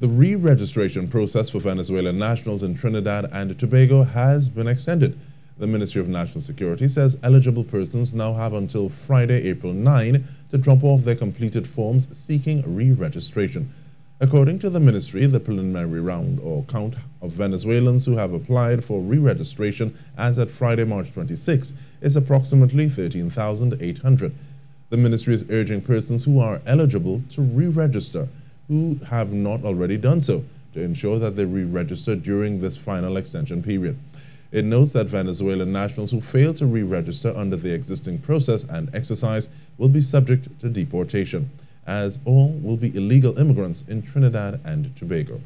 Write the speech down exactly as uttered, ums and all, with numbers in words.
The re-registration process for Venezuelan nationals in Trinidad and Tobago has been extended. The Ministry of National Security says eligible persons now have until Friday, April ninth, to drop off their completed forms seeking re-registration. According to the ministry, the preliminary round or count of Venezuelans who have applied for re-registration as at Friday, March twenty-sixth, is approximately thirteen thousand eight hundred. The ministry is urging persons who are eligible to re-register who have not already done so, to ensure that they re-register during this final extension period. It notes that Venezuelan nationals who fail to re-register under the existing process and exercise will be subject to deportation, as all will be illegal immigrants in Trinidad and Tobago.